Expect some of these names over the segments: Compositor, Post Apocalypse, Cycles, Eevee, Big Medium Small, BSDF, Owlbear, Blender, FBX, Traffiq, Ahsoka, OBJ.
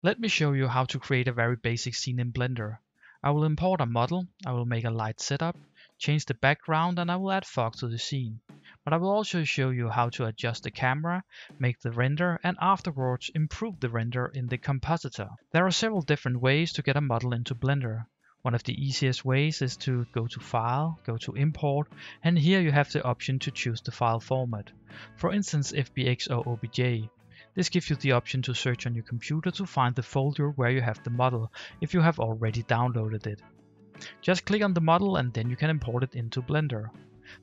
Let me show you how to create a very basic scene in Blender. I will import a model, I will make a light setup, change the background, and I will add fog to the scene. But I will also show you how to adjust the camera, make the render, and afterwards improve the render in the compositor. There are several different ways to get a model into Blender. One of the easiest ways is to go to File, go to Import, and here you have the option to choose the file format. For instance, FBX or OBJ. This gives you the option to search on your computer to find the folder where you have the model, if you have already downloaded it. Just click on the model and then you can import it into Blender.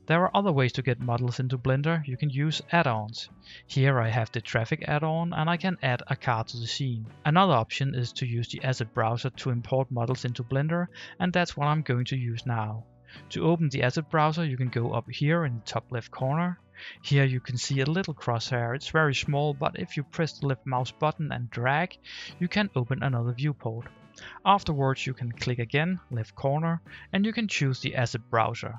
There are other ways to get models into Blender. You can use add-ons. Here I have the Traffiq add-on and I can add a car to the scene. Another option is to use the asset browser to import models into Blender, and that's what I'm going to use now. To open the asset browser you can go up here in the top left corner. Here you can see a little crosshair, it's very small, but if you press the left mouse button and drag, you can open another viewport. Afterwards you can click again, left corner, and you can choose the asset browser.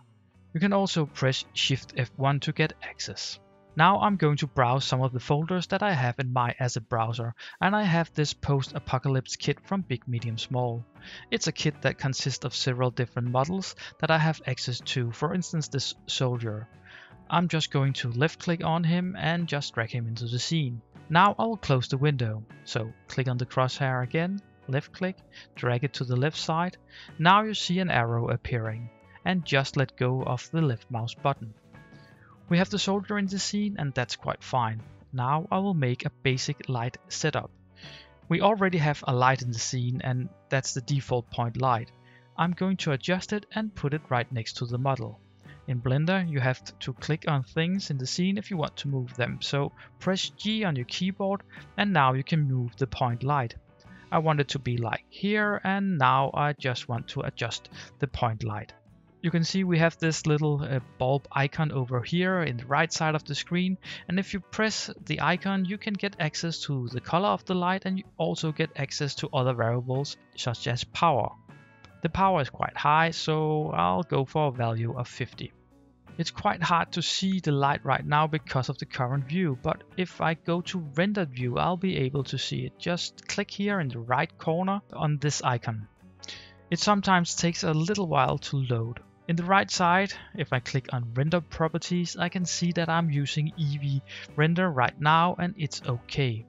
You can also press Shift F1 to get access. Now I'm going to browse some of the folders that I have in my asset browser, and I have this post-apocalypse kit from Big Medium Small. It's a kit that consists of several different models that I have access to, for instance this soldier. I'm just going to left click on him and just drag him into the scene. Now I will close the window. So click on the crosshair again, left click, drag it to the left side. Now you see an arrow appearing, and just let go of the left mouse button. We have the soldier in the scene and that's quite fine. Now I will make a basic light setup. We already have a light in the scene and that's the default point light. I'm going to adjust it and put it right next to the model. In Blender, you have to click on things in the scene if you want to move them, so press G on your keyboard and now you can move the point light. I want it to be like here and now I just want to adjust the point light. You can see we have this little bulb icon over here in the right side of the screen, and if you press the icon you can get access to the color of the light and you also get access to other variables such as power. The power is quite high, so I'll go for a value of 50. It's quite hard to see the light right now because of the current view, but if I go to rendered view, I'll be able to see it. Just click here in the right corner on this icon. It sometimes takes a little while to load. In the right side, if I click on render properties, I can see that I'm using Eevee render right now and it's okay.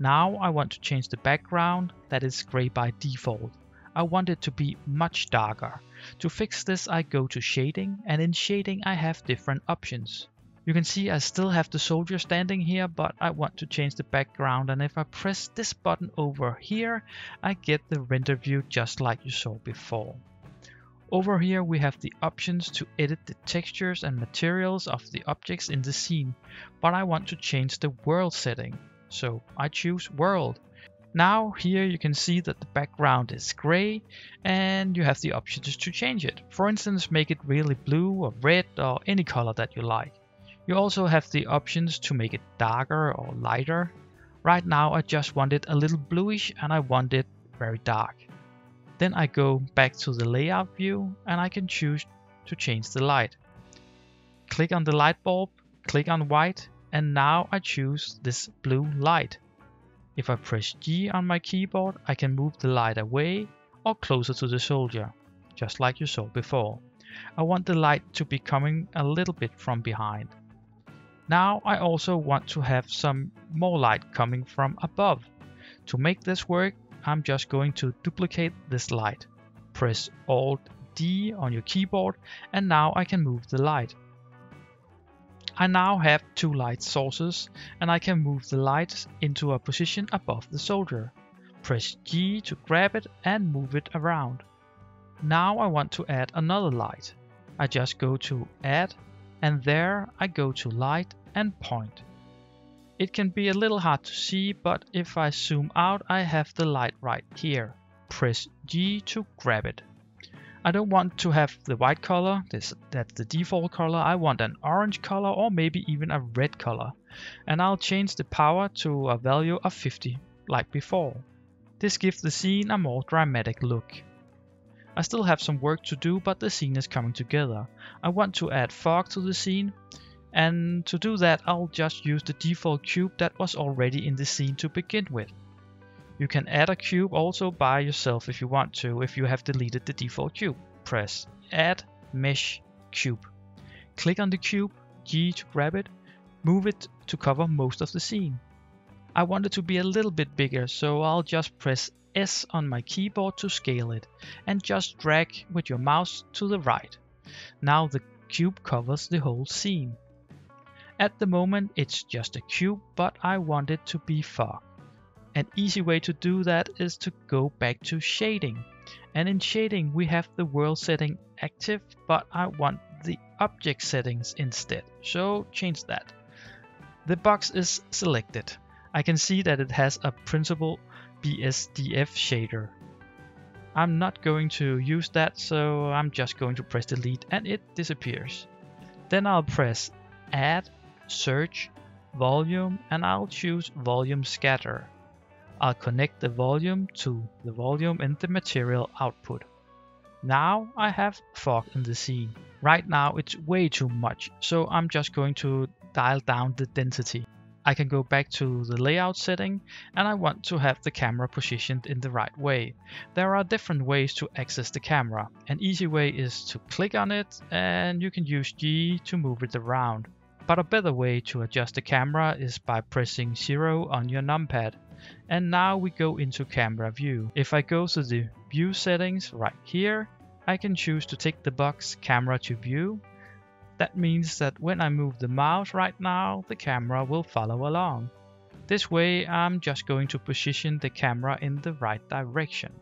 Now I want to change the background, that is gray by default. I want it to be much darker. To fix this I go to shading, and in shading I have different options. You can see I still have the soldier standing here, but I want to change the background, and if I press this button over here I get the render view just like you saw before. Over here we have the options to edit the textures and materials of the objects in the scene, but I want to change the world setting, so I choose world. Now here you can see that the background is gray and you have the options to change it. For instance, make it really blue or red or any color that you like. You also have the options to make it darker or lighter. Right now I just want it a little bluish and I want it very dark. Then I go back to the layout view and I can choose to change the light. Click on the light bulb, click on white, and now I choose this blue light. If I press G on my keyboard, I can move the light away or closer to the soldier, just like you saw before. I want the light to be coming a little bit from behind. Now I also want to have some more light coming from above. To make this work, I'm just going to duplicate this light. Press Alt D on your keyboard and now I can move the light. I now have two light sources and I can move the light into a position above the soldier. Press G to grab it and move it around. Now I want to add another light. I just go to Add and there I go to Light and Point. It can be a little hard to see, but if I zoom out I have the light right here. Press G to grab it. I don't want to have the white color, that's the default color. I want an orange color or maybe even a red color. And I'll change the power to a value of 50, like before. This gives the scene a more dramatic look. I still have some work to do, but the scene is coming together. I want to add fog to the scene. And to do that, I'll just use the default cube that was already in the scene to begin with. You can add a cube also by yourself if you want to, if you have deleted the default cube. Press Add Mesh Cube. Click on the cube, G to grab it, move it to cover most of the scene. I want it to be a little bit bigger, so I'll just press S on my keyboard to scale it, and just drag with your mouse to the right. Now the cube covers the whole scene. At the moment it's just a cube, but I want it to be fog. An easy way to do that is to go back to shading. And in shading we have the world setting active, but I want the object settings instead, so change that. The box is selected. I can see that it has a printable BSDF shader. I'm not going to use that, so I'm just going to press delete and it disappears. Then I'll press Add, Search, Volume, and I'll choose Volume Scatter. I'll connect the volume to the volume in the material output. Now I have fog in the scene. Right now it's way too much, so I'm just going to dial down the density. I can go back to the layout setting, and I want to have the camera positioned in the right way. There are different ways to access the camera. An easy way is to click on it, and you can use G to move it around. But a better way to adjust the camera is by pressing 0 on your numpad. And now we go into camera view. If I go to the view settings right here, I can choose to tick the box camera to view. That means that when I move the mouse right now, the camera will follow along. This way I'm just going to position the camera in the right direction.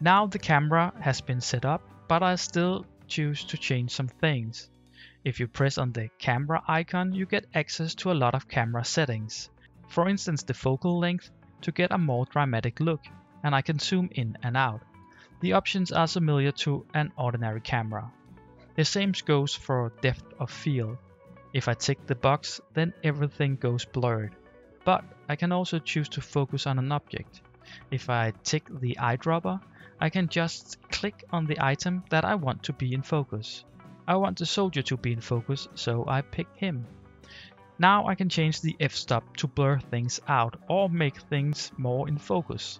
Now the camera has been set up, but I still choose to change some things. If you press on the camera icon, you get access to a lot of camera settings. For instance, the focal length to get a more dramatic look, and I can zoom in and out. The options are similar to an ordinary camera. The same goes for depth of field. If I tick the box, then everything goes blurred. But I can also choose to focus on an object. If I tick the eyedropper, I can just click on the item that I want to be in focus. I want the soldier to be in focus, so I pick him. Now I can change the f-stop to blur things out or make things more in focus.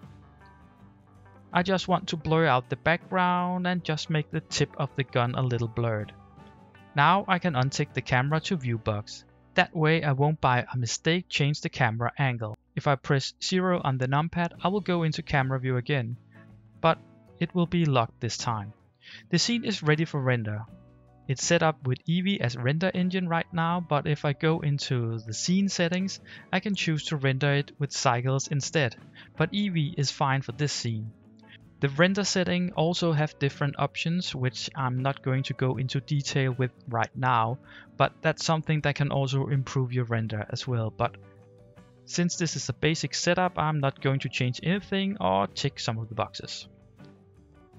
I just want to blur out the background and just make the tip of the gun a little blurred. Now I can untick the camera to view box. That way I won't by a mistake change the camera angle. If I press 0 on the numpad, I will go into camera view again, but it will be locked this time. The scene is ready for render. It's set up with Eevee as render engine right now, but if I go into the scene settings, I can choose to render it with Cycles instead, but Eevee is fine for this scene. The render setting also have different options, which I'm not going to go into detail with right now, but that's something that can also improve your render as well. But since this is a basic setup, I'm not going to change anything or tick some of the boxes.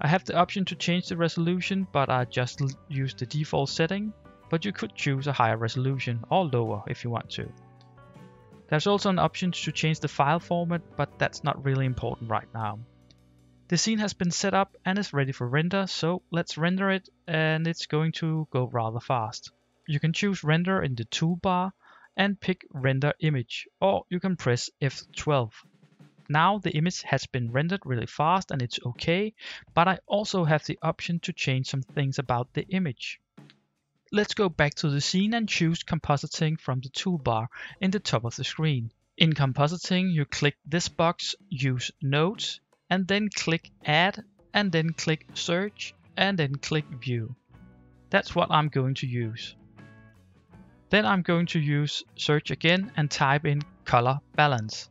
I have the option to change the resolution, but I just use the default setting, but you could choose a higher resolution or lower if you want to. There's also an option to change the file format, but that's not really important right now. The scene has been set up and is ready for render, so let's render it, and it's going to go rather fast. You can choose render in the toolbar and pick render image, or you can press F12. Now the image has been rendered really fast and it's okay, but I also have the option to change some things about the image. Let's go back to the scene and choose compositing from the toolbar in the top of the screen. In compositing, you click this box, use nodes, and then click Add, and then click Search, and then click View. That's what I'm going to use. Then I'm going to use Search again and type in Color Balance.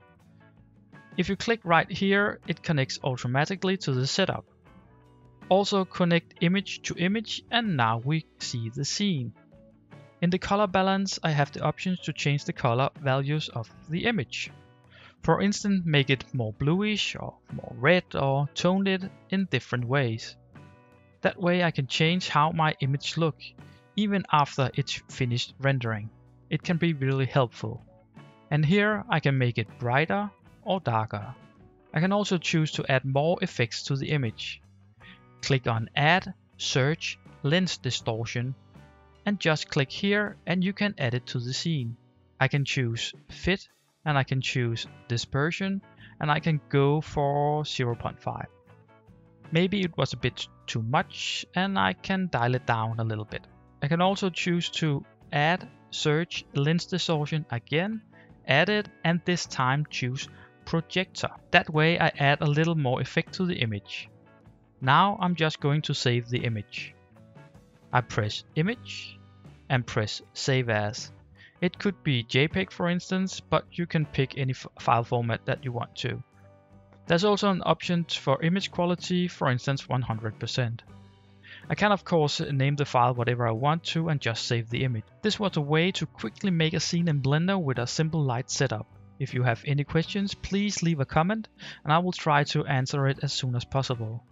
If you click right here, it connects automatically to the setup. Also connect image to image, and now we see the scene. In the color balance, I have the options to change the color values of the image. For instance, make it more bluish or more red or tone it in different ways. That way I can change how my image looks, even after it's finished rendering. It can be really helpful. And here I can make it brighter or darker. I can also choose to add more effects to the image. Click on Add, Search, Lens Distortion, and just click here and you can add it to the scene. I can choose Fit, and I can choose Dispersion, and I can go for 0.5. Maybe it was a bit too much and I can dial it down a little bit. I can also choose to add, search, lens distortion again, add it, and this time choose projector. That way I add a little more effect to the image. Now I'm just going to save the image. I press image and press save as. It could be JPEG for instance, but you can pick any file format that you want to. There's also an option for image quality, for instance 100%. I can of course name the file whatever I want to and just save the image. This was a way to quickly make a scene in Blender with a simple light setup. If you have any questions, please leave a comment and I will try to answer it as soon as possible.